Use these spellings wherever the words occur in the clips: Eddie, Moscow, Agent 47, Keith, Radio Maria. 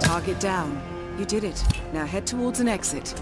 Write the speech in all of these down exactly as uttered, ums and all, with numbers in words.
Target down. You did it. Now head towards an exit.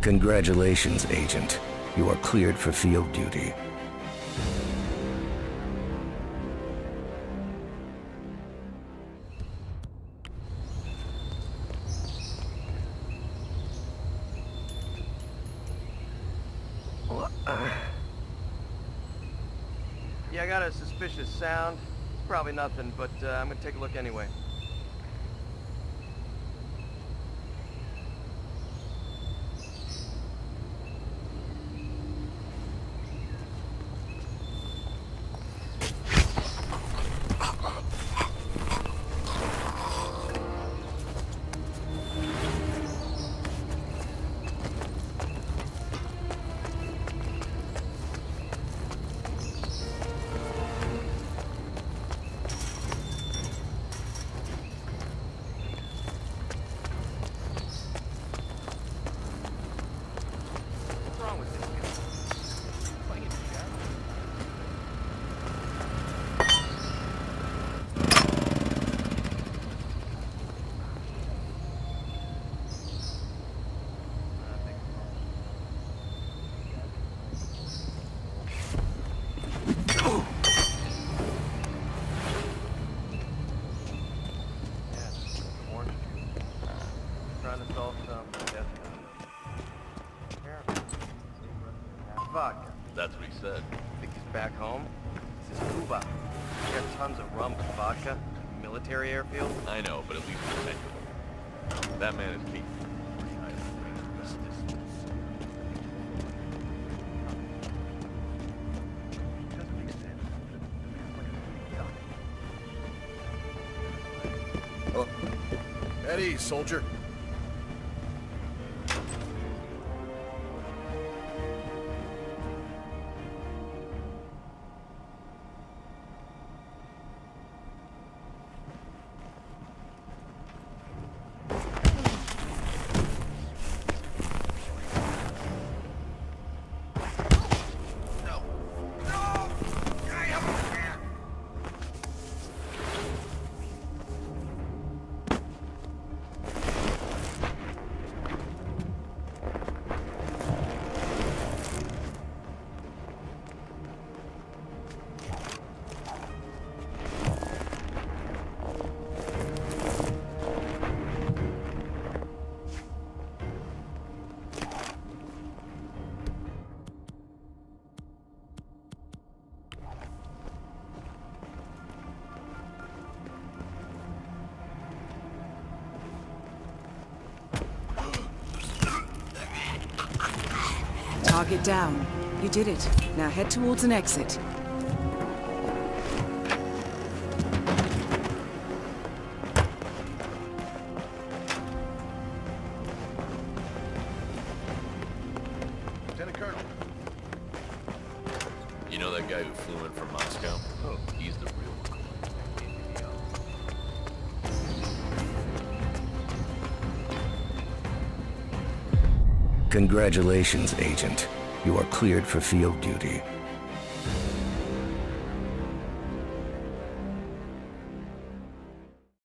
Congratulations, Agent. You are cleared for field duty. Yeah, I got a suspicious sound. It's probably nothing, but uh, I'm gonna take a look anyway. Airfield? I know, but at least it's mental. That man is Keith. Oh. Eddie, soldier. target down. You did it. Now head towards an exit. Lieutenant Colonel. You know that guy who flew in from Moscow? Oh, he's the real one. Congratulations, Agent. You are cleared for field duty.